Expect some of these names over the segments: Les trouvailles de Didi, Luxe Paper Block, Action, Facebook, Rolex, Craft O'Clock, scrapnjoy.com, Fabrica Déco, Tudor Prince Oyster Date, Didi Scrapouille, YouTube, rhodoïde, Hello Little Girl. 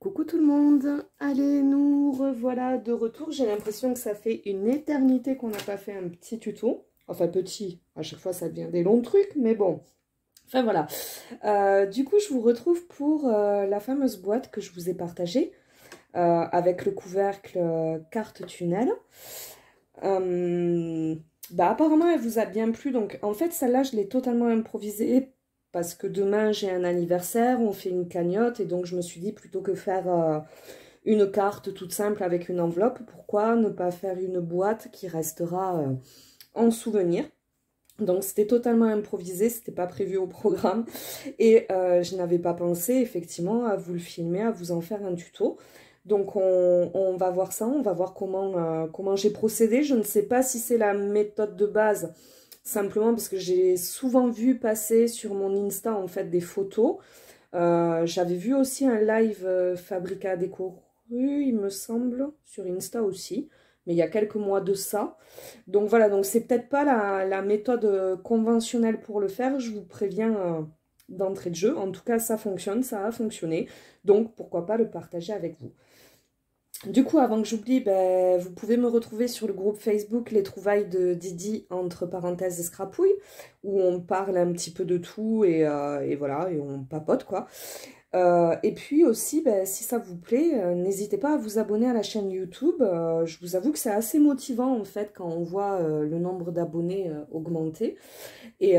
Coucou tout le monde, allez nous revoilà de retour. J'ai l'impression que ça fait une éternité qu'on n'a pas fait un petit tuto, enfin petit, à chaque fois ça devient des longs trucs, mais bon, enfin voilà. Du coup je vous retrouve pour la fameuse boîte que je vous ai partagée avec le couvercle carte tunnel. Bah apparemment elle vous a bien plu, donc en fait celle-là je l'ai totalement improvisée. Parce que demain, j'ai un anniversaire, on fait une cagnotte. Et donc, je me suis dit, plutôt que faire une carte toute simple avec une enveloppe, pourquoi ne pas faire une boîte qui restera en souvenir? Donc, c'était totalement improvisé, c'était pas prévu au programme. Et je n'avais pas pensé, effectivement, à vous le filmer, à vous en faire un tuto. Donc, on va voir ça, on va voir comment j'ai procédé. Je ne sais pas si c'est la méthode de base. Simplement parce que j'ai souvent vu passer sur mon Insta en fait des photos. J'avais vu aussi un live Fabrica Déco, il me semble, sur Insta aussi. Mais il y a quelques mois de ça. Donc voilà, donc c'est peut-être pas la méthode conventionnelle pour le faire. Je vous préviens d'entrée de jeu. En tout cas, ça fonctionne, ça a fonctionné. Donc pourquoi pas le partager avec vous. Du coup, avant que j'oublie, ben, vous pouvez me retrouver sur le groupe Facebook Les trouvailles de Didi, entre parenthèses scrapouille, où on parle un petit peu de tout et voilà, et on papote quoi. Et puis aussi, ben, si ça vous plaît, n'hésitez pas à vous abonner à la chaîne YouTube. Je vous avoue que c'est assez motivant en fait quand on voit le nombre d'abonnés augmenter. Et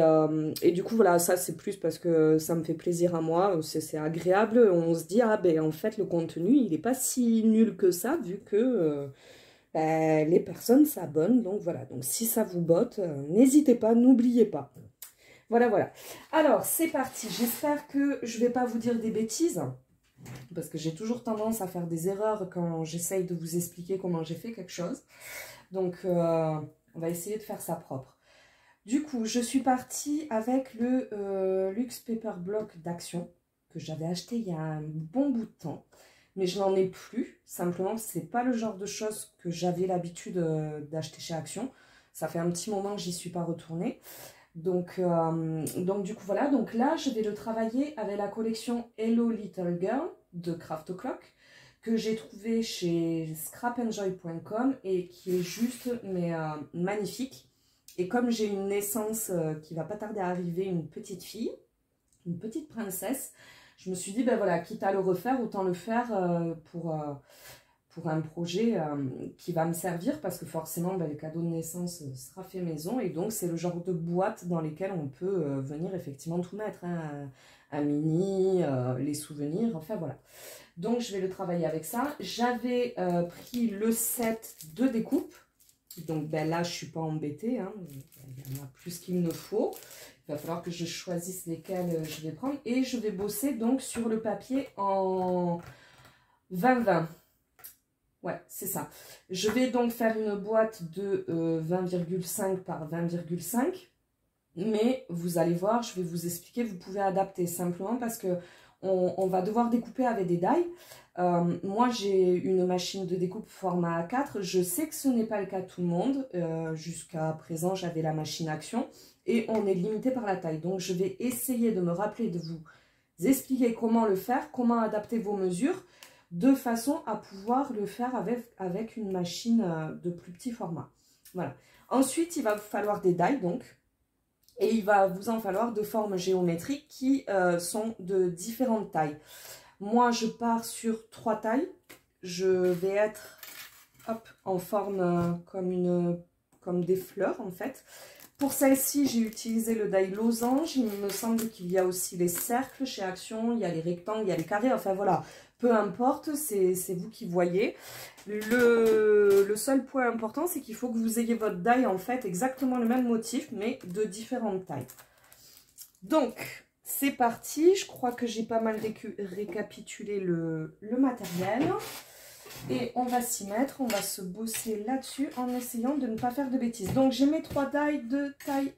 du coup, voilà, ça c'est plus parce que ça me fait plaisir à moi, c'est agréable. On se dit, ah ben en fait, le contenu, il n'est pas si nul que ça, vu que ben, les personnes s'abonnent. Donc voilà, donc si ça vous botte, n'hésitez pas, n'oubliez pas. Voilà, voilà. Alors, c'est parti. J'espère que je ne vais pas vous dire des bêtises, parce que j'ai toujours tendance à faire des erreurs quand j'essaye de vous expliquer comment j'ai fait quelque chose. Donc, on va essayer de faire ça propre. Du coup, je suis partie avec le Luxe Paper Block d'Action que j'avais acheté il y a un bon bout de temps, mais je n'en ai plus. Simplement, ce n'est pas le genre de choses que j'avais l'habitude d'acheter chez Action. Ça fait un petit moment que j'y suis pas retournée. Donc du coup, voilà. Donc là, je vais le travailler avec la collection Hello Little Girl de Craft O'Clock que j'ai trouvé chez scrapnjoy.com et qui est juste, mais magnifique. Et comme j'ai une naissance qui va pas tarder à arriver, une petite fille, une petite princesse, je me suis dit, ben voilà, quitte à le refaire, autant le faire pour un projet qui va me servir, parce que forcément, ben, le cadeau de naissance sera fait maison, et donc c'est le genre de boîte dans lesquelles on peut venir effectivement tout mettre, hein, un mini, les souvenirs, enfin voilà. Donc je vais le travailler avec ça. J'avais pris le set de découpe. Donc ben là, je ne suis pas embêtée, hein. Il y en a plus qu'il ne faut. Il va falloir que je choisisse lesquelles je vais prendre. Et je vais bosser donc sur le papier en 20-20. Ouais, c'est ça. Je vais donc faire une boîte de 20,5 par 20,5. Mais vous allez voir, je vais vous expliquer, vous pouvez adapter simplement parce que on va devoir découper avec des dailles. Moi, j'ai une machine de découpe format A4. Je sais que ce n'est pas le cas de tout le monde. Jusqu'à présent, j'avais la machine Action et on est limité par la taille. Donc, je vais essayer de me rappeler, de vous expliquer comment le faire, comment adapter vos mesures de façon à pouvoir le faire avec une machine de plus petit format. Voilà. Ensuite, il va vous falloir des dailles, donc. Et il va vous en falloir de formes géométriques qui sont de différentes tailles. Moi, je pars sur 3 tailles. Je vais être hop, en forme comme des fleurs, en fait. Pour celle-ci, j'ai utilisé le die losange. Il me semble qu'il y a aussi les cercles chez Action. Il y a les rectangles, il y a les carrés. Enfin, voilà. Peu importe, c'est vous qui voyez. Le seul point important, c'est qu'il faut que vous ayez votre die, en fait, exactement le même motif, mais de différentes tailles. Donc, c'est parti. Je crois que j'ai pas mal récapitulé le matériel. Et on va s'y mettre, on va se bosser là-dessus en essayant de ne pas faire de bêtises. Donc, j'ai mes 3 die de tailles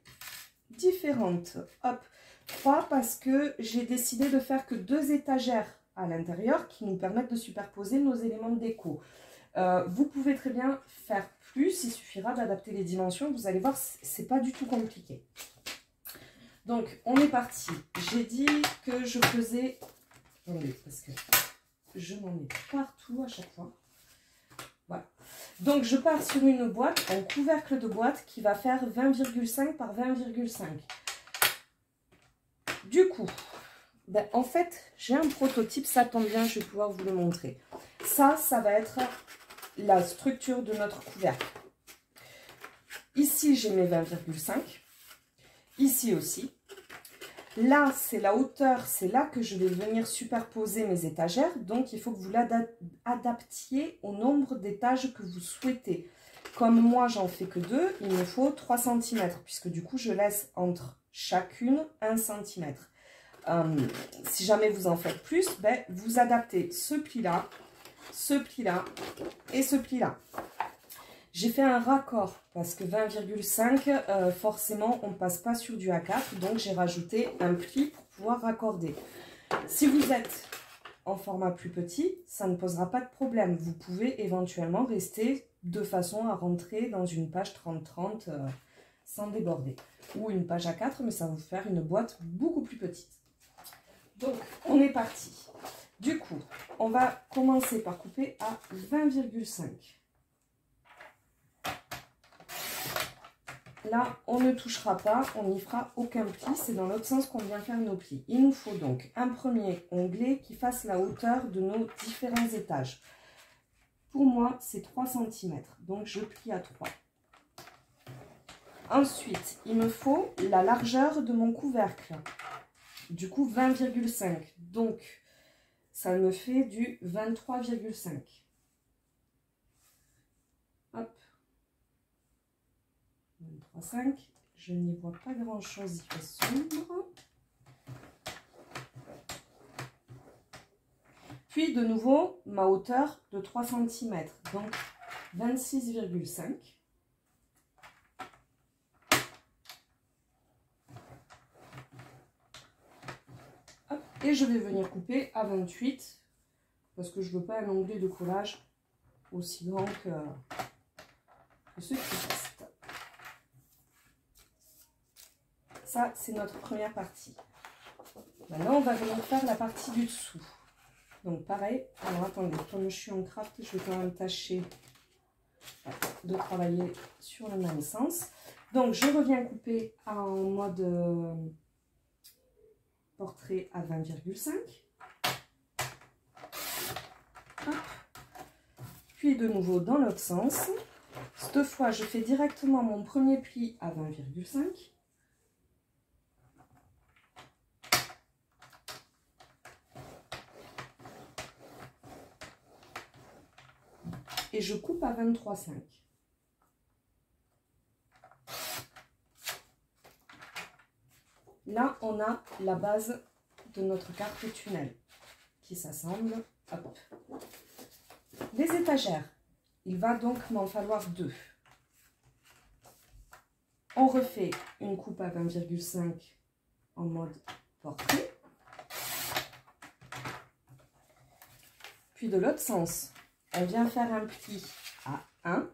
différentes. Hop, 3 parce que j'ai décidé de faire que 2 étagères à l'intérieur qui nous permettent de superposer nos éléments de déco. Vous pouvez très bien faire plus, il suffira d'adapter les dimensions, vous allez voir, c'est pas du tout compliqué. Donc on est parti. J'ai dit que je faisais, attendez, parce que je m'en mets partout à chaque fois. Voilà. Donc je pars sur une boîte, un couvercle de boîte qui va faire 20,5 par 20,5. Du coup, ben, en fait, j'ai un prototype, ça tombe bien, je vais pouvoir vous le montrer. Ça, ça va être la structure de notre couvercle. Ici, j'ai mes 20,5. Ici aussi. Là, c'est la hauteur, c'est là que je vais venir superposer mes étagères. Donc, il faut que vous l'adaptiez au nombre d'étages que vous souhaitez. Comme moi, j'en fais que 2, il me faut 3 cm, puisque du coup, je laisse entre chacune 1 cm. Si jamais vous en faites plus, ben, vous adaptez ce pli-là et ce pli-là. J'ai fait un raccord parce que 20,5, forcément, on ne passe pas sur du A4. Donc, j'ai rajouté un pli pour pouvoir raccorder. Si vous êtes en format plus petit, ça ne posera pas de problème. Vous pouvez éventuellement rester de façon à rentrer dans une page 30-30 sans déborder. Ou une page A4, mais ça va vous faire une boîte beaucoup plus petite. Donc, on est parti. Du coup, on va commencer par couper à 20,5. Là, on ne touchera pas, on n'y fera aucun pli, c'est dans l'autre sens qu'on vient faire nos plis. Il nous faut donc un premier onglet qui fasse la hauteur de nos différents étages. Pour moi, c'est 3 cm, donc je plie à 3. Ensuite, il me faut la largeur de mon couvercle, du coup 20,5, donc ça me fait du 23,5. Hop. 5, je n'y vois pas grand chose, il fait sombre. Puis de nouveau ma hauteur de 3 cm, donc 26,5. Et je vais venir couper à 28 parce que je veux pas un onglet de collage aussi grand que ce qui passe. Ça, c'est notre première partie. Maintenant, on va venir faire la partie du dessous. Donc, pareil. Alors, attendez, comme je suis en craft, je vais quand même tâcher de travailler sur le même sens. Donc, je reviens couper en mode portrait à 20,5. Puis, de nouveau, dans l'autre sens. Cette fois, je fais directement mon premier pli à 20,5. Et je coupe à 23,5. Là, on a la base de notre carte tunnel qui s'assemble. Les étagères, il va donc m'en falloir 2. On refait une coupe à 20,5 en mode portrait. Puis de l'autre sens. On vient faire un pli à 1.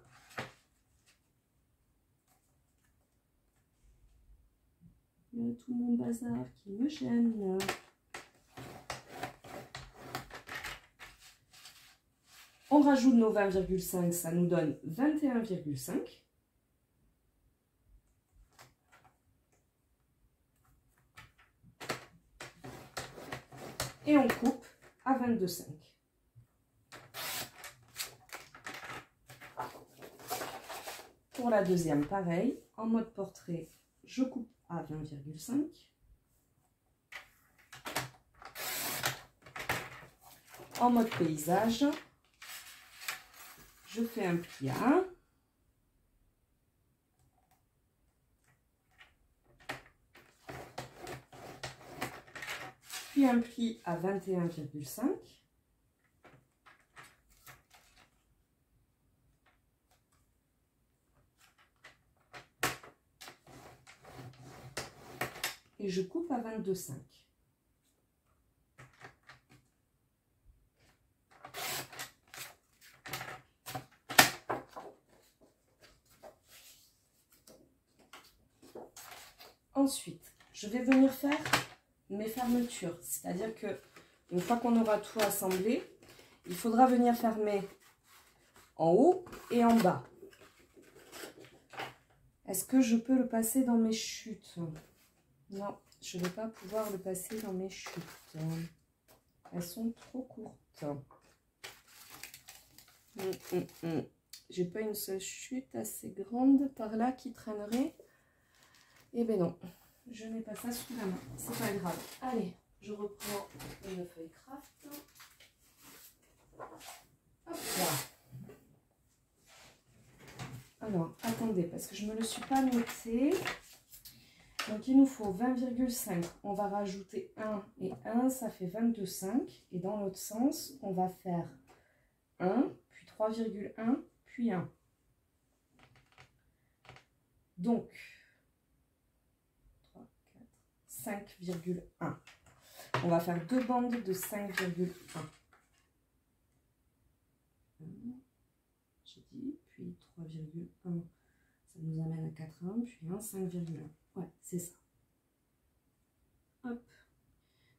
Il y a tout mon bazar qui me gêne. On rajoute nos 20,5, ça nous donne 21,5. Et on coupe à 22,5. Pour la deuxième, pareil, en mode portrait, je coupe à 20,5. En mode paysage, je fais un pli à 1. Puis un pli à 21,5. Et je coupe à 22,5. Ensuite, je vais venir faire mes fermetures. C'est-à-dire que une fois qu'on aura tout assemblé, Il faudra venir fermer en haut et en bas. Est-ce que je peux le passer dans mes chutes? Non, je ne vais pas pouvoir le passer dans mes chutes. Elles sont trop courtes. J'ai pas une seule chute assez grande par là qui traînerait. Eh ben non, je n'ai pas ça sous la main. C'est pas grave. Allez, je reprends une feuille craft. Hop là. Alors, attendez, parce que je ne me le suis pas noté. Donc, il nous faut 20,5. On va rajouter 1 et 1, ça fait 22,5. Et dans l'autre sens, on va faire 1, puis 3,1, puis 1. Donc, 3, 4, 5,1. On va faire deux bandes de 5,1. J'ai dit, puis 3,1. Ça nous amène à 4,1, puis 1, 5,1. Ouais, c'est ça. Hop.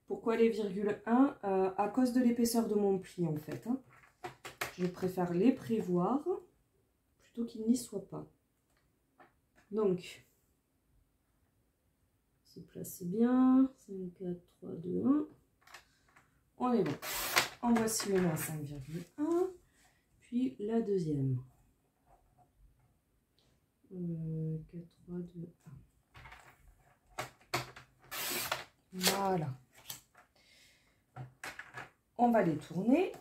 Pourquoi les virgules 1? À cause de l'épaisseur de mon pli, en fait. Hein. Je préfère les prévoir plutôt qu'ils n'y soient pas. Donc, on se place bien. 5, 4, 3, 2, 1. On est bon. En voici une à 5,1. Puis la deuxième. 4, 3, 2, 1. Voilà, on va les tourner.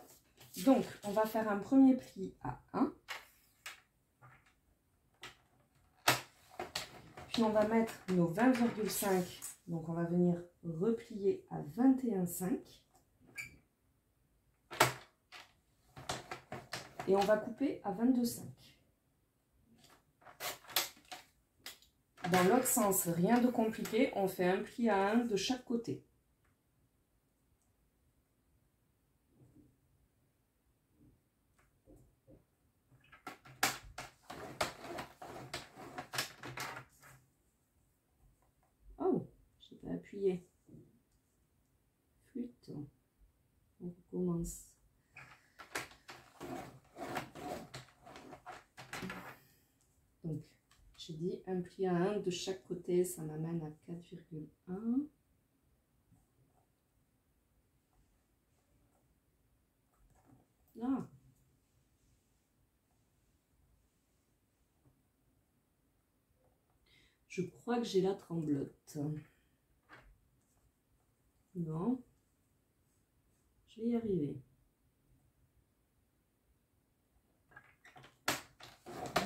Donc on va faire un premier pli à 1, puis on va mettre nos 20,5, donc on va venir replier à 21,5 et on va couper à 22,5. Dans l'autre sens, rien de compliqué, on fait un pli à 1 de chaque côté. Oh, j'ai pas appuyé. Flûte. On recommence. Donc. J'ai dit un pli à 1 de chaque côté, ça m'amène à 4,1. Ah. Je crois que j'ai la tremblote. Non. Je vais y arriver.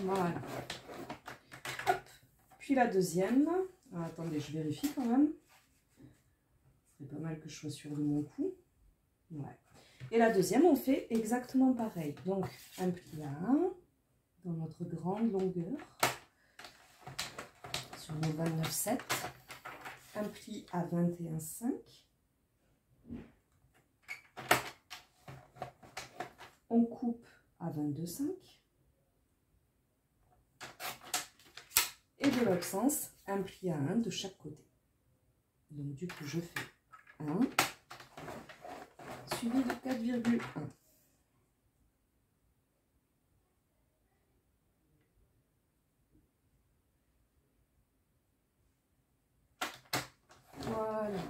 Voilà. Puis la deuxième, ah, attendez, je vérifie quand même. C'est pas mal que je sois sûre de mon coup. Ouais. Et la deuxième, on fait exactement pareil. Donc, un pli à 1 dans notre grande longueur sur nos 29,7. Un pli à 21,5. On coupe à 22,5. Et de l'autre sens, un pli à 1 de chaque côté. Donc du coup, je fais 1, suivi de 4,1. Voilà.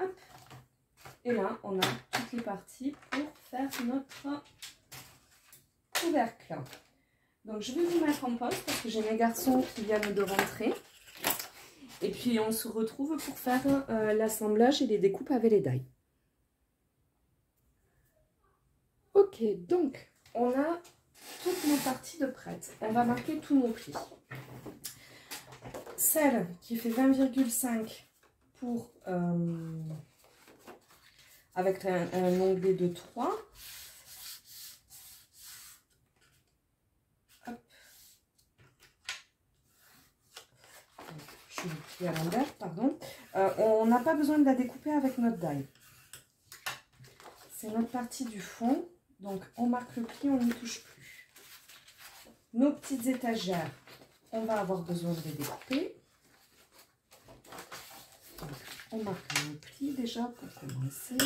Hop. Et là, on a toutes les parties pour faire notre couvercle. Donc je vais vous mettre en pause parce que j'ai mes garçons qui viennent de rentrer. Et puis on se retrouve pour faire l'assemblage et les découpes avec les dailles. Ok, donc on a toutes nos parties de prêtes. On va marquer tous nos plis. Celle qui fait 20,5 pour avec un onglet de 3. À l'envers, pardon. On n'a pas besoin de la découper avec notre die. C'est notre partie du fond. Donc, on marque le pli, on n'y touche plus. Nos petites étagères, on va avoir besoin de les découper. Donc, on marque le pli déjà pour commencer.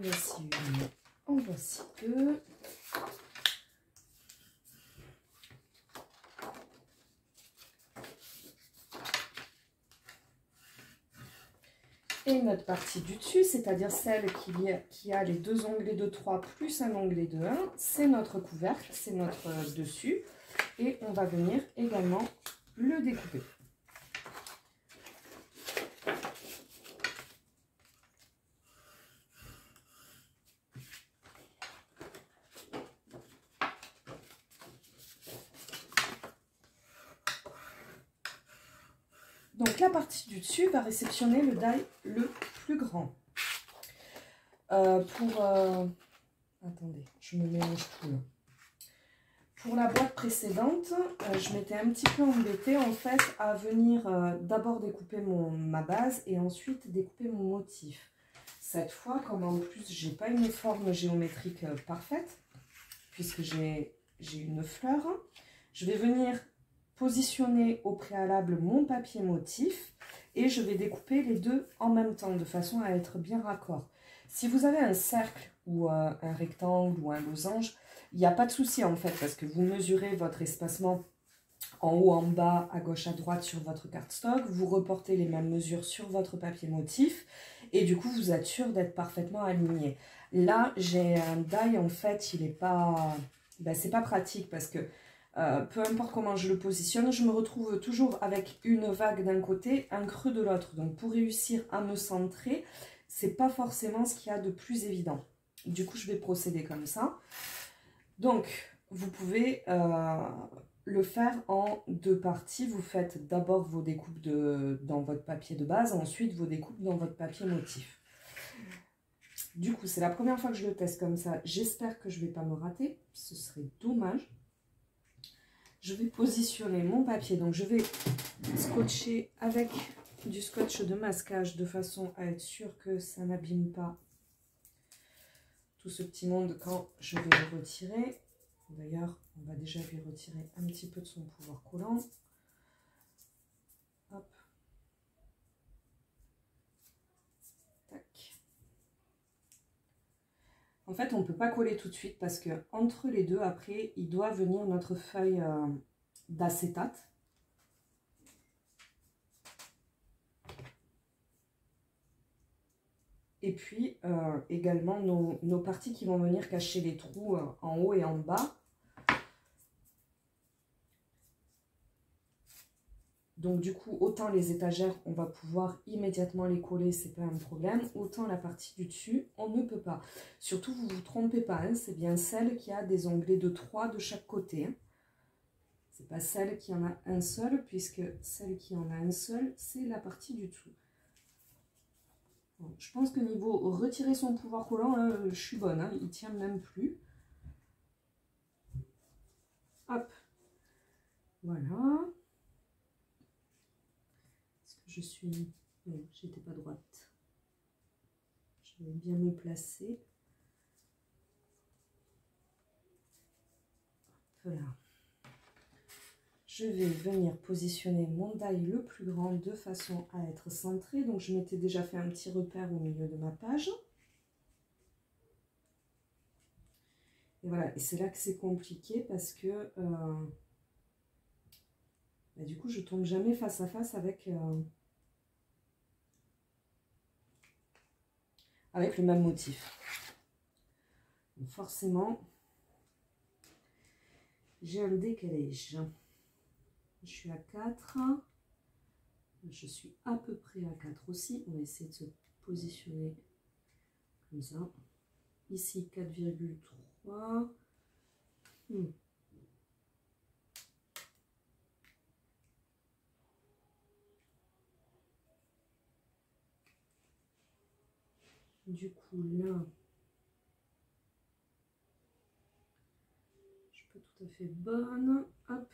voici une, en voici deux. Et notre partie du dessus, c'est-à-dire celle qui a les deux onglets de 3 plus un onglet de 1, c'est notre couvercle, c'est notre dessus. Et on va venir également le découper. Donc la partie du dessus va réceptionner le die le plus grand. Attendez, je me mélange tout là. Pour la boîte précédente, je m'étais un petit peu embêtée en fait à venir d'abord découper ma base et ensuite découper mon motif. Cette fois, comme en plus j'ai pas une forme géométrique parfaite, puisque j'ai une fleur, je vais venir positionner au préalable mon papier motif et je vais découper les deux en même temps de façon à être bien raccord. Si vous avez un cercle ou un rectangle ou un losange, il n'y a pas de souci en fait parce que vous mesurez votre espacement en haut, en bas, à gauche, à droite sur votre cardstock, vous reportez les mêmes mesures sur votre papier motif et du coup vous êtes sûr d'être parfaitement aligné. Là j'ai un die en fait, il n'est pas... Ben, c'est pas pratique parce que peu importe comment je le positionne, je me retrouve toujours avec une vague d'un côté, un creux de l'autre. Donc pour réussir à me centrer, c'est pas forcément ce qu'il y a de plus évident. Du coup, je vais procéder comme ça. Donc, vous pouvez le faire en deux parties. Vous faites d'abord vos découpes dans votre papier de base, ensuite vos découpes dans votre papier motif. Du coup, c'est la première fois que je le teste comme ça. J'espère que je ne vais pas me rater. Ce serait dommage. Je vais positionner mon papier, donc je vais scotcher avec du scotch de masquage de façon à être sûre que ça n'abîme pas tout ce petit monde quand je vais le retirer. D'ailleurs, on va déjà lui retirer un petit peu de son pouvoir collant. Hop. Tac. En fait, on ne peut pas coller tout de suite parce que entre les deux, après, il doit venir notre feuille d'acétate. Et puis, également, nos parties qui vont venir cacher les trous en haut et en bas. Donc, du coup, autant les étagères, on va pouvoir immédiatement les coller, c'est pas un problème. Autant la partie du dessus, on ne peut pas. Surtout, vous ne vous trompez pas, hein, c'est bien celle qui a des onglets de 3 de chaque côté. Hein. C'est pas celle qui en a un seul, puisque celle qui en a un seul, c'est la partie du dessous. Bon, je pense que niveau retirer son pouvoir collant, là, je suis bonne, hein, il tient même plus. Hop, voilà. Je suis... Non, j'étais pas droite. Je vais bien me placer. Voilà. Je vais venir positionner mon die le plus grand de façon à être centré. Donc je m'étais déjà fait un petit repère au milieu de ma page. Et voilà, et c'est là que c'est compliqué parce que... Bah, du coup, je tombe jamais face à face avec le même motif. Donc forcément, j'ai un décalage. Je suis à 4. Je suis à peu près à 4 aussi. On va essayer de se positionner comme ça. Ici, 4,3. Du coup, là, je suis pas tout à fait bonne. Hop.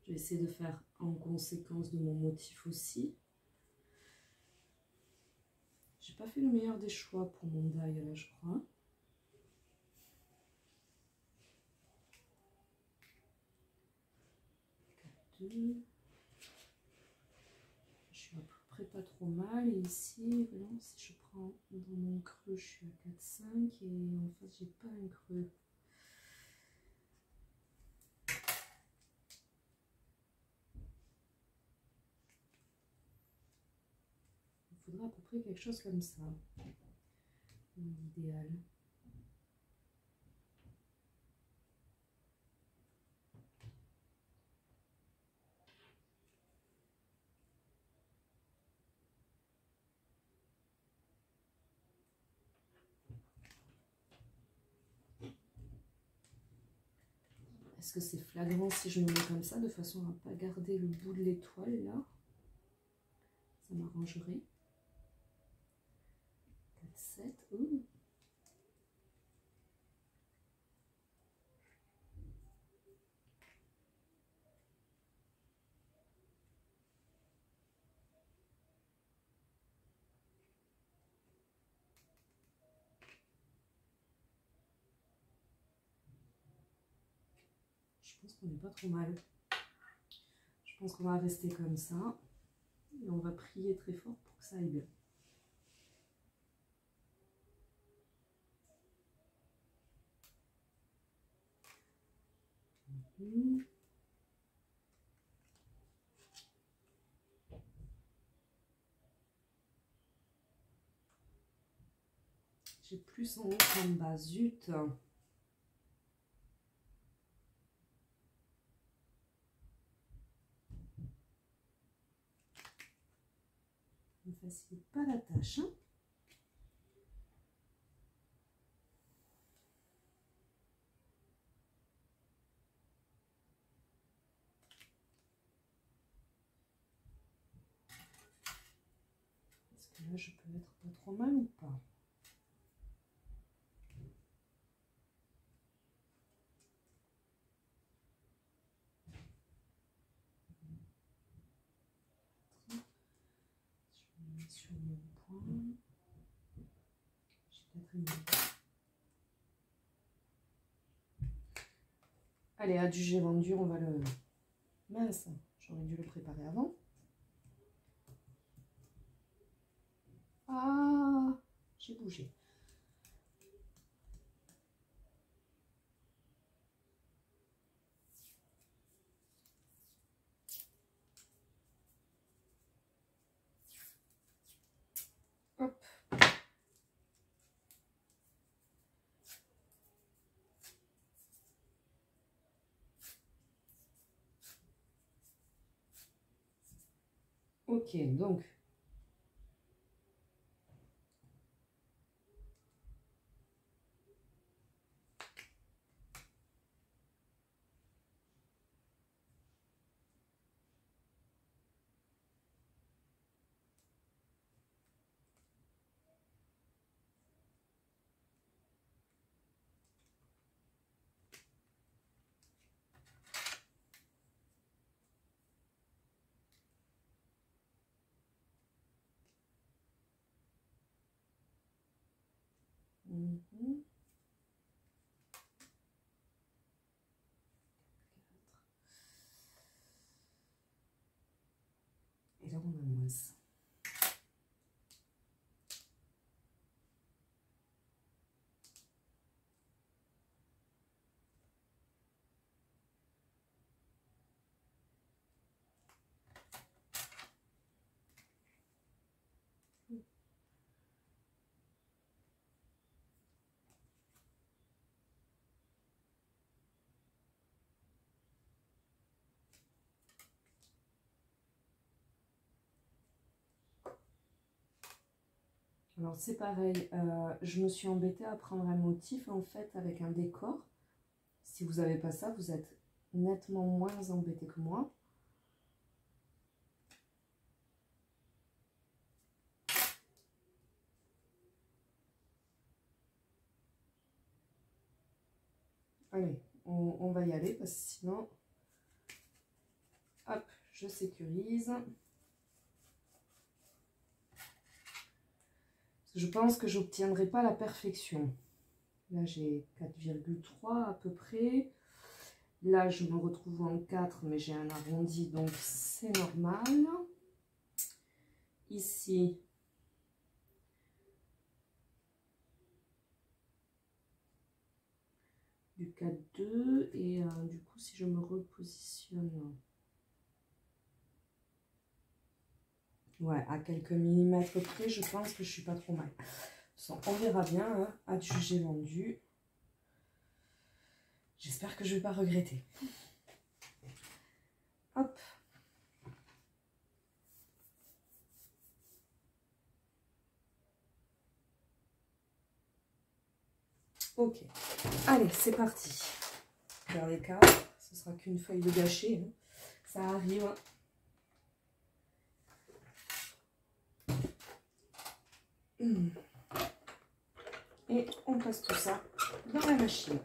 Je vais essayer de faire en conséquence de mon motif aussi. J'ai pas fait le meilleur des choix pour mon die là, je crois. Je suis à peu ferait pas trop mal. Et ici, voyons, si je prends dans mon creux, je suis à 4,5 et en face, j'ai pas un creux. Il faudra à peu près quelque chose comme ça, l'idéal. Est-ce que c'est flagrant si je me mets comme ça, de façon à ne pas garder le bout de l'étoile, là? Ça m'arrangerait. 4, 7, ouh. Je pense qu'on n'est pas trop mal. Je pense qu'on va rester comme ça. Et on va prier très fort pour que ça aille bien. J'ai plus en haut qu'en bas. Zut! Ne facilite pas la tâche. Hein. Est-ce que là je peux être pas trop mal ou pas? Sur mon point, j'ai pas trimé. Allez, adjugé vendu, on va le... Mince, j'aurais dû le préparer avant. Ah, j'ai bougé. Ok, donc et là on a moins. Alors c'est pareil, je me suis embêtée à prendre un motif en fait avec un décor. Si vous n'avez pas ça, vous êtes nettement moins embêté que moi. Allez, on va y aller parce que sinon, hop, je sécurise. Je pense que j'obtiendrai pas la perfection. Là, j'ai 4,3 à peu près. Là, je me retrouve en 4, mais j'ai un arrondi, donc c'est normal. ici. Du 4-2 et du coup si je me repositionne ouais à quelques millimètres près, je pense que je suis pas trop mal. On verra bien, hein, à juger vendu. J'espère que je vais pas regretter. Hop. Ok, allez, c'est parti. Dans les cas, ce sera qu'une feuille de gâchée, hein. Ça arrive. Hein. Et on passe tout ça dans la machine.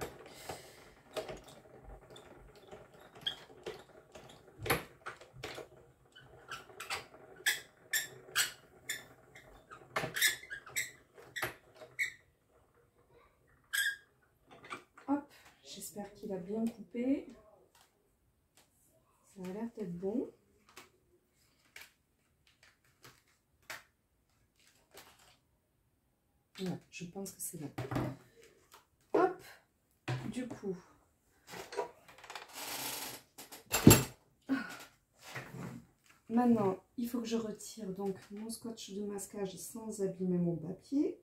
J'espère qu'il a bien coupé. Ça a l'air d'être bon. Ouais, je pense que c'est bon. Hop. Du coup, maintenant, il faut que je retire donc mon scotch de masquage sans abîmer mon papier.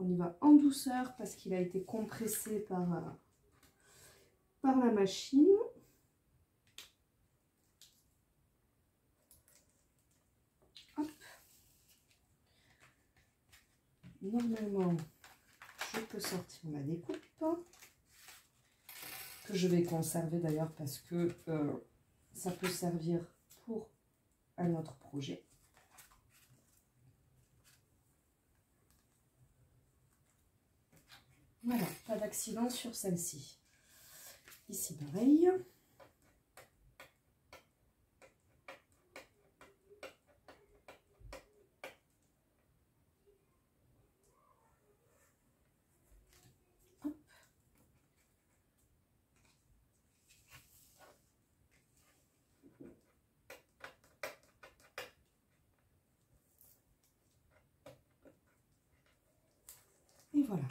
On y va en douceur parce qu'il a été compressé par la machine. Hop. Normalement, je peux sortir ma découpe, que je vais conserver d'ailleurs parce que ça peut servir pour un autre projet. Voilà, pas d'accident sur celle-ci. Ici, pareil. Hop. Et voilà.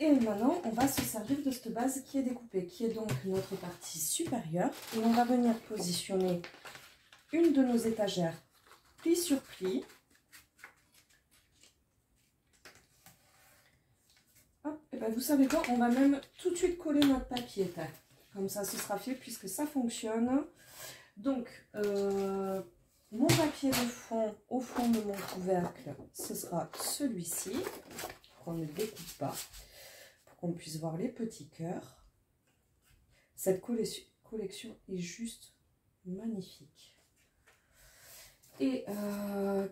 Et maintenant, on va se servir de cette base qui est découpée, qui est donc notre partie supérieure. Et on va venir positionner une de nos étagères pli sur pli. Hop, et ben vous savez quoi, on va même tout de suite coller notre papier. Comme ça, ce sera fait puisque ça fonctionne. Donc, mon papier de fond, au fond de mon couvercle, ce sera celui-ci. Qu'on ne découpe pas. On puisse voir les petits cœurs. Cette collection est juste magnifique. Et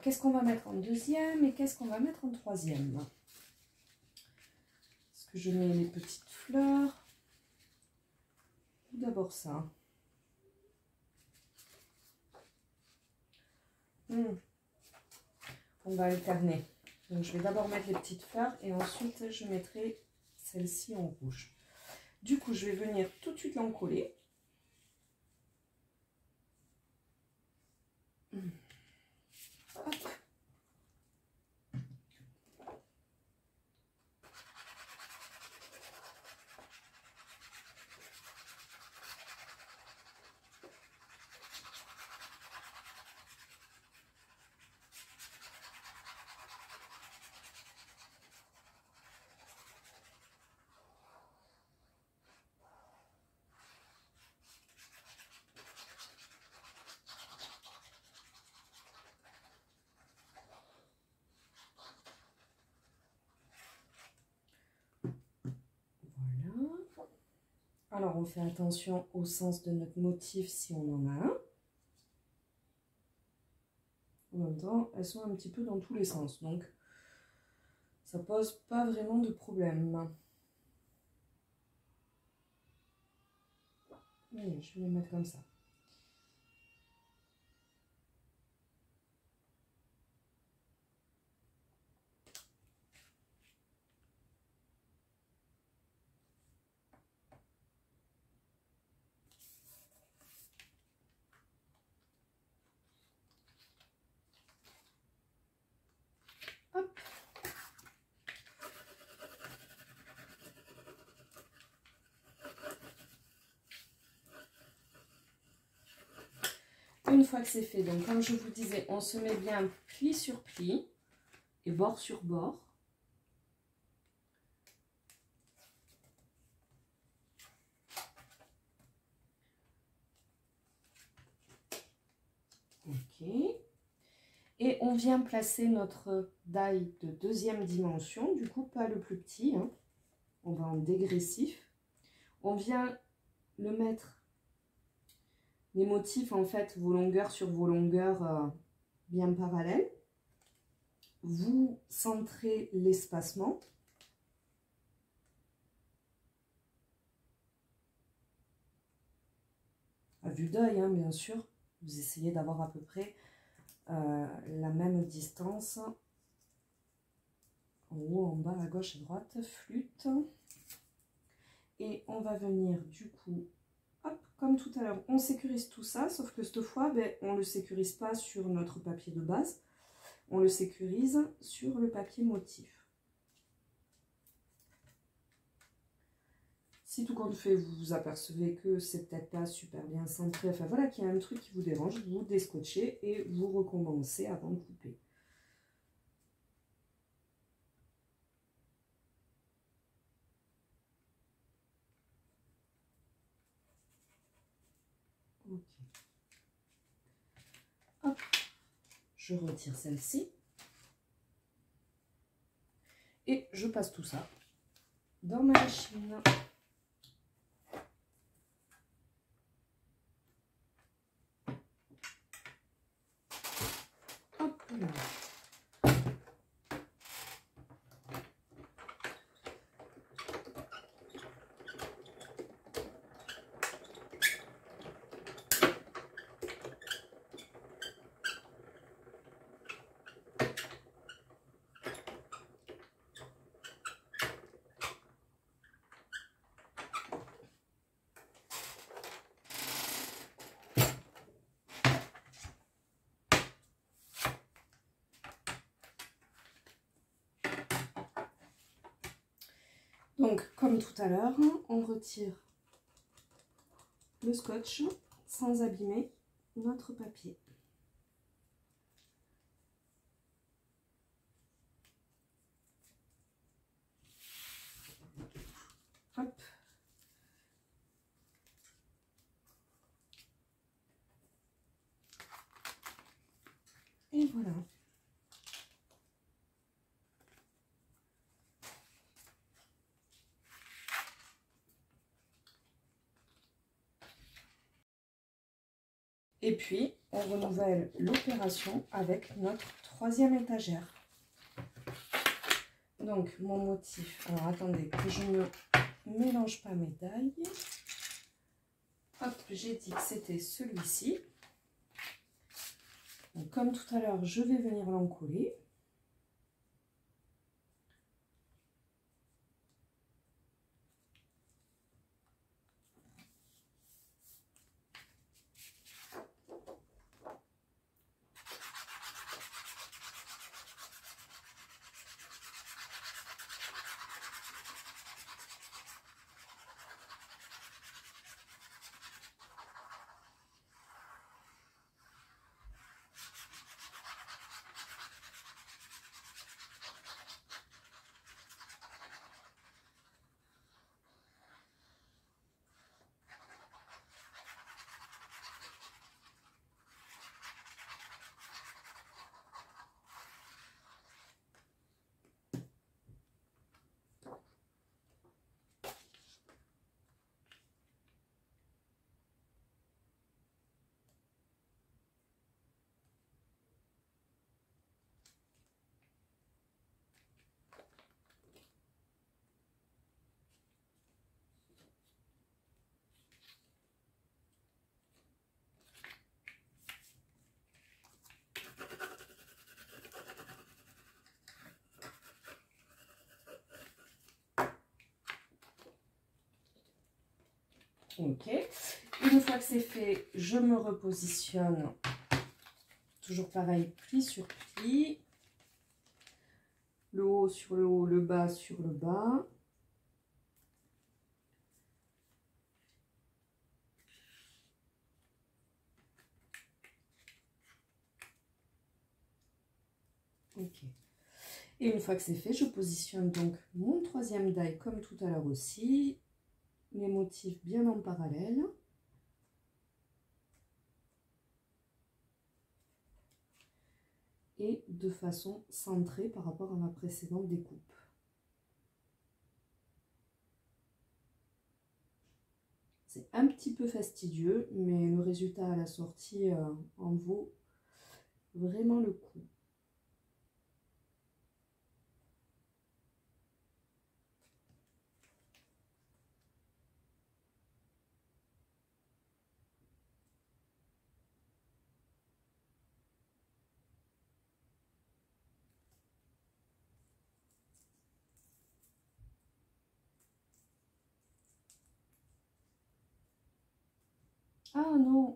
qu'est-ce qu'on va mettre en deuxième et qu'est-ce qu'on va mettre en troisième? Est-ce que je mets les petites fleurs? D'abord ça. On va alterner. Donc je vais d'abord mettre les petites fleurs et ensuite je mettrai celle-ci en rouge. Du coup, je vais venir tout de suite l'en coller. Hop. Alors, on fait attention au sens de notre motif si on en a un. En même temps, elles sont un petit peu dans tous les sens, donc ça pose pas vraiment de problème. Oui, je vais les mettre comme ça. une fois que c'est fait, donc comme je vous disais, on se met bien pli sur pli et bord sur bord. Ok. Et on vient placer notre die de deuxième dimension, du coup pas le plus petit, hein. On va en dégressif. On vient le mettre, les motifs en fait, vos longueurs sur vos longueurs bien parallèles. Vous centrez l'espacement. À vue d'œil, hein, bien sûr, vous essayez d'avoir à peu près la même distance. En haut, en bas, à gauche, à droite, flûte. Et on va venir du coup, hop, comme tout à l'heure, on sécurise tout ça, sauf que cette fois, ben, on ne le sécurise pas sur notre papier de base, on le sécurise sur le papier motif. Si tout compte fait, vous vous apercevez que c'est peut-être pas super bien centré, enfin voilà, qu'il y a un truc qui vous dérange, vous descotchez et vous recommencez avant de couper. Hop, je retire celle-ci et je passe tout ça dans ma machine. Hop là. Donc, comme tout à l'heure, on retire le scotch sans abîmer notre papier. Hop. Et voilà. Et puis, on renouvelle l'opération avec notre troisième étagère. Donc, mon motif... Alors, attendez que je ne mélange pas mes tailles. Hop, j'ai dit que c'était celui-ci. Donc, comme tout à l'heure, je vais venir l'encoller. Ok, une fois que c'est fait, je me repositionne, toujours pareil, pli sur pli, le haut sur le haut, le bas sur le bas. Ok. Et une fois que c'est fait, je positionne donc mon troisième die comme tout à l'heure aussi. Les motifs bien en parallèle. Et de façon centrée par rapport à ma précédente découpe. C'est un petit peu fastidieux, mais le résultat à la sortie en vaut vraiment le coup. Ah non.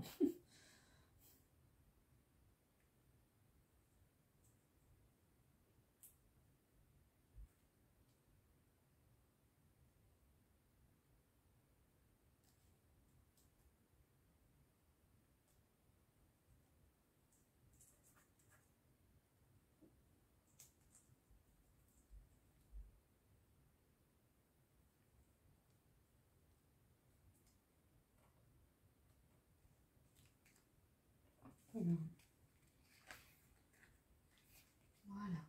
Voilà.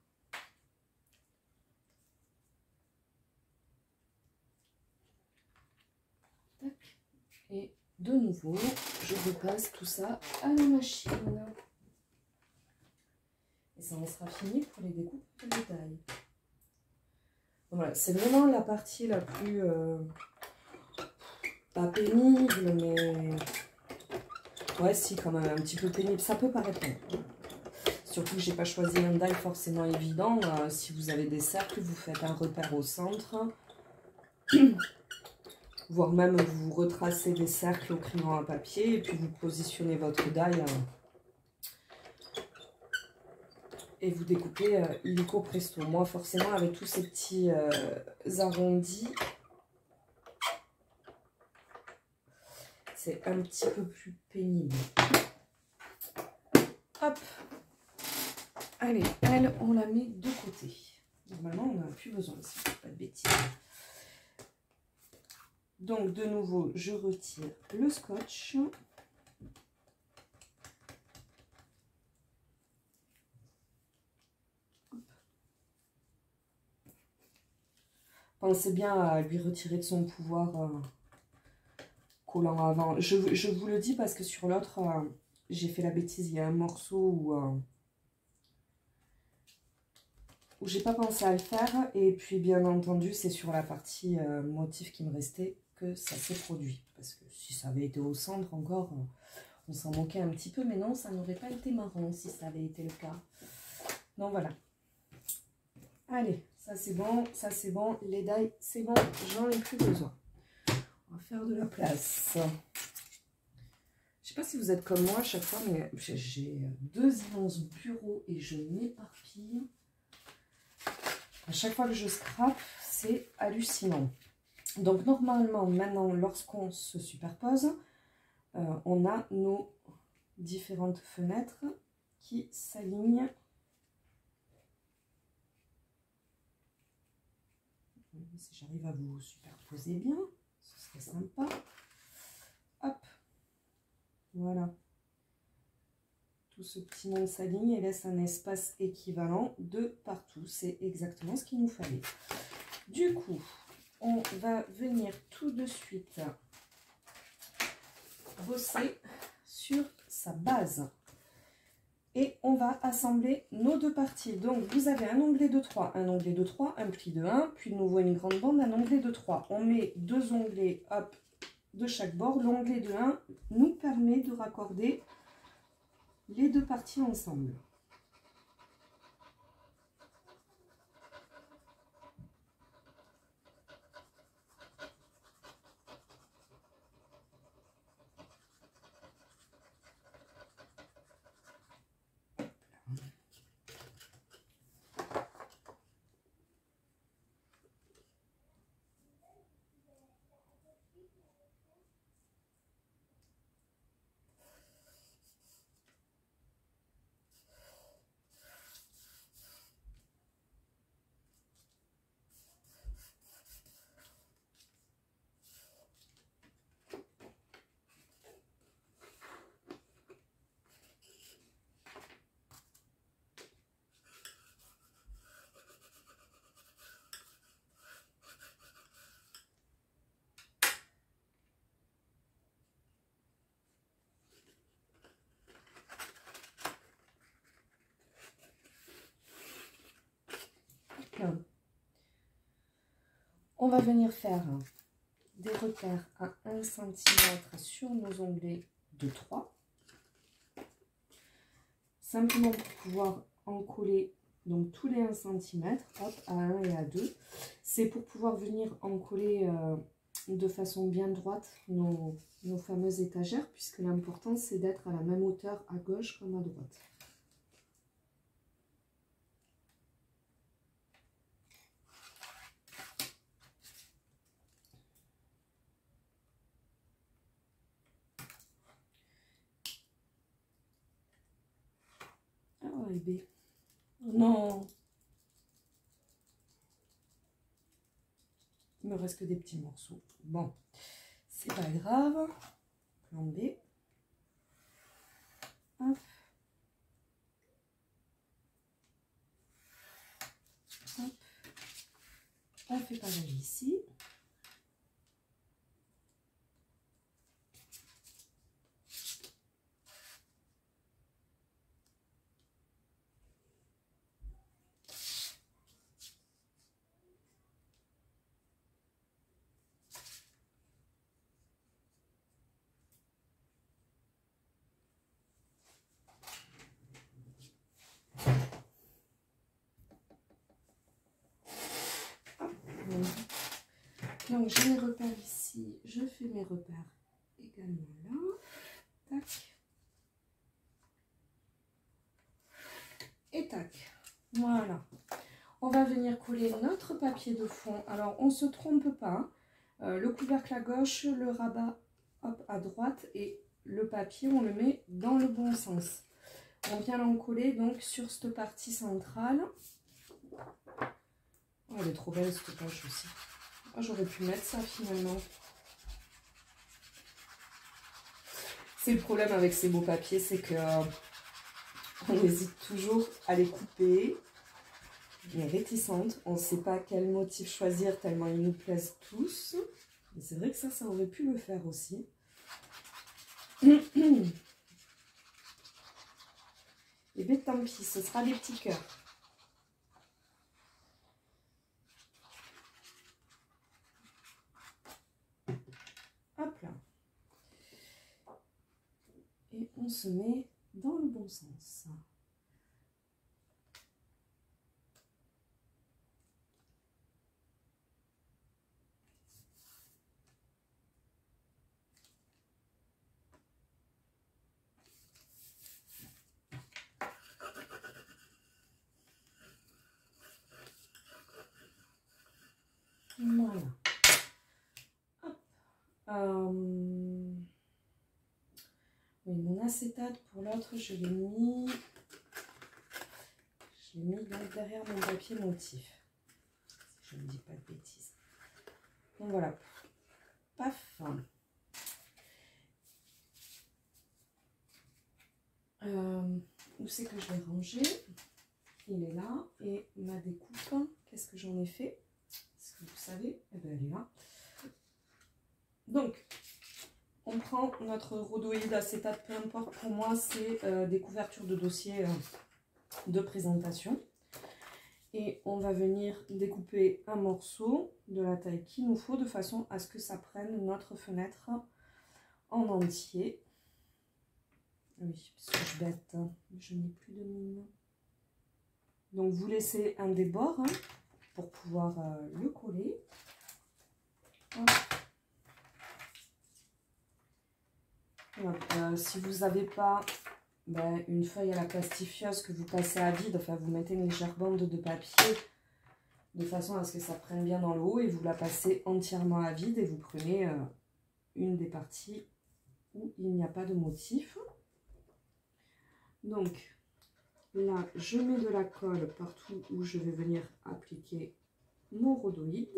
Tac. Et de nouveau, je repasse tout ça à la machine. Et ça en sera fini pour les découpes de détail. Voilà, c'est vraiment la partie la plus pas pénible, mais... Ouais, si, quand même, un petit peu pénible. Ça peut paraître bon. Surtout que j'ai pas choisi un die forcément évident. Si vous avez des cercles, vous faites un repère au centre. Voire même, vous retracez des cercles au crayon à papier. Et puis, vous positionnez votre die. Et vous découpez illico presto. Moi, forcément, avec tous ces petits arrondis... C'est un petit peu plus pénible. Hop. Allez, elle, on la met de côté. Normalement, on n'en a plus besoin, si je ne fais pas de bêtises. Donc, de nouveau, je retire le scotch. Pensez bien à lui retirer de son pouvoir... collant avant. Je vous le dis parce que sur l'autre, j'ai fait la bêtise. Il y a un morceau où j'ai pas pensé à le faire. Et puis, bien entendu, c'est sur la partie motif qui me restait que ça s'est produit. Parce que si ça avait été au centre encore, on s'en moquait un petit peu. Mais non, ça n'aurait pas été marrant si ça avait été le cas. Donc, voilà. Allez, ça c'est bon. Ça c'est bon. Les dies, c'est bon. J'en ai plus besoin. On va faire de la place. Je sais pas si vous êtes comme moi à chaque fois, mais j'ai deux immenses bureaux et je m'éparpille. À chaque fois que je scrape, c'est hallucinant. Donc normalement, maintenant, lorsqu'on se superpose, on a nos différentes fenêtres qui s'alignent. Si j'arrive à vous superposer bien. C'est sympa. Hop. Voilà. Tout ce petit monde s'aligne et laisse un espace équivalent de partout. C'est exactement ce qu'il nous fallait. Du coup, on va venir tout de suite bosser sur sa base. Et on va assembler nos deux parties. Donc, vous avez un onglet de 3, un onglet de 3, un pli de 1, puis de nouveau une grande bande, un onglet de 3. On met deux onglets, hop, de chaque bord. L'onglet de 1 nous permet de raccorder les deux parties ensemble. On va venir faire des repères à 1 cm sur nos onglets de 3. Simplement pour pouvoir en coller donc tous les 1 cm, hop, à 1 et à 2. C'est pour pouvoir venir en coller de façon bien droite nos fameuses étagères, puisque l'important c'est d'être à la même hauteur à gauche comme à droite. Non, il me reste que des petits morceaux. Bon, c'est pas grave. Plan B. Hop. Hop. On fait pareil ici. Donc j'ai mes repères ici, je fais mes repères également là, tac, et tac, voilà. On va venir coller notre papier de fond, alors on ne se trompe pas, le couvercle à gauche, le rabat hop, à droite et le papier on le met dans le bon sens. On vient l'en coller donc sur cette partie centrale. Oh, elle est trop belle cette poche aussi. Oh, j'aurais pu mettre ça finalement. C'est le problème avec ces beaux papiers, c'est que on hésite toujours à les couper. On est réticente, on ne sait pas quel motif choisir tellement ils nous plaisent tous. Mais c'est vrai que ça aurait pu le faire aussi. Et bien tant pis, ce sera des petits cœurs. On se met dans le bon sens. Voilà. Hop. Oui, mon acétate pour l'autre, je l'ai mis donc derrière mon papier motif, si je ne dis pas de bêtises. Donc voilà, paf. Où c'est que je vais ranger? Il est là. Et ma découpe, qu'est-ce que j'en ai fait? Est-ce que vous savez? Eh bien, elle est là. Donc, on prend notre rhodoïde acétate, peu importe, pour moi c'est des couvertures de dossiers de présentation. Et on va venir découper un morceau de la taille qu'il nous faut de façon à ce que ça prenne notre fenêtre en entier. Oui, parce que je suis bête, hein. Je n'ai plus de mine. Donc vous laissez un débord hein, pour pouvoir le coller. Hop. Si vous n'avez pas une feuille à la plastifieuse que vous passez à vide, enfin vous mettez une légère bande de papier de façon à ce que ça prenne bien dans le haut et vous la passez entièrement à vide et vous prenez une des parties où il n'y a pas de motif. Donc là je mets de la colle partout où je vais venir appliquer mon rhodoïde.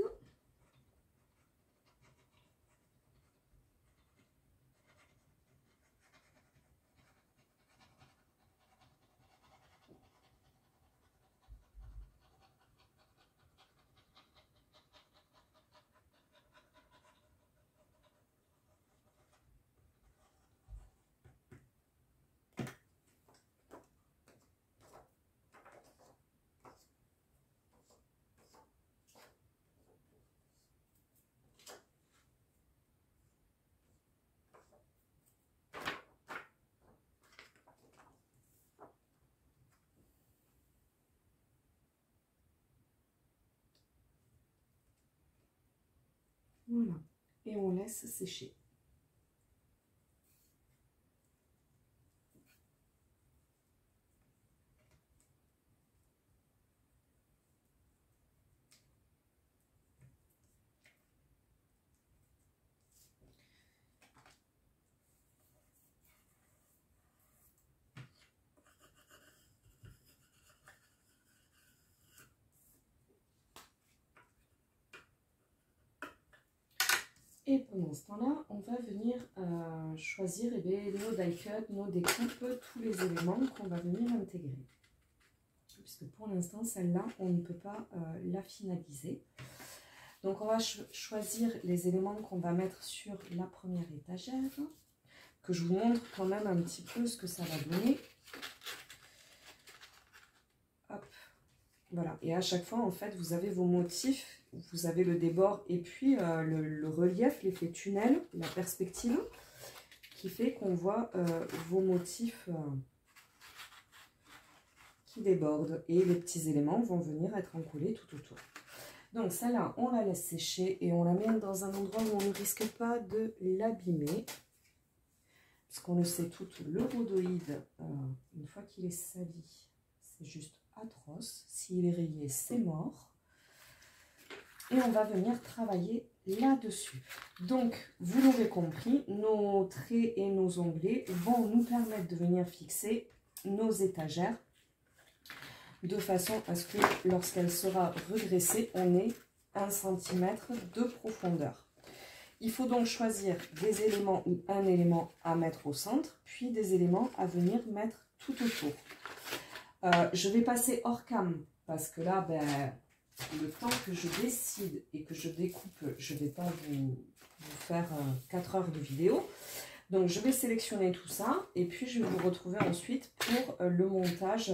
Voilà, et on laisse sécher. Et pendant ce temps-là, on va venir choisir eh bien, nos die cuts, nos découpes, tous les éléments qu'on va venir intégrer. Puisque pour l'instant, celle-là, on ne peut pas la finaliser. Donc on va choisir les éléments qu'on va mettre sur la première étagère. Que je vous montre quand même un petit peu ce que ça va donner. Hop, voilà. Et à chaque fois, en fait, vous avez vos motifs. Vous avez le débord et puis le relief, l'effet tunnel, la perspective, qui fait qu'on voit vos motifs qui débordent. Et les petits éléments vont venir être encollés tout autour. Donc celle-là, on la laisse sécher et on la met dans un endroit où on ne risque pas de l'abîmer. Puisqu'on le sait tout, le rhodoïde, une fois qu'il est sali, c'est juste atroce. S'il est rayé, c'est mort. Et on va venir travailler là-dessus. Donc, vous l'aurez compris, nos traits et nos onglets vont nous permettre de venir fixer nos étagères de façon à ce que lorsqu'elle sera redressée, on ait 1 cm de profondeur. Il faut donc choisir des éléments ou un élément à mettre au centre, puis des éléments à venir mettre tout autour. Je vais passer hors cam parce que là, le temps que je décide et que je découpe, je ne vais pas vous faire 4 heures de vidéo. Donc, je vais sélectionner tout ça et puis je vais vous retrouver ensuite pour le montage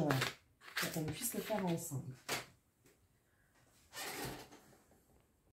pour qu'on puisse le faire ensemble.